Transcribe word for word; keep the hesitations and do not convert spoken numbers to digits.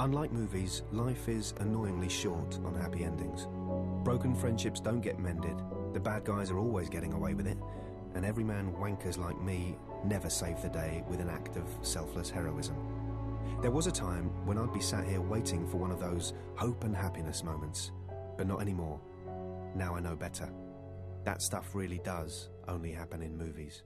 Unlike movies, life is annoyingly short on happy endings. Broken friendships don't get mended, the bad guys are always getting away with it, and everyman wankers like me never save the day with an act of selfless heroism. There was a time when I'd be sat here waiting for one of those hope and happiness moments, but not anymore. Now I know better. That stuff really does only happen in movies.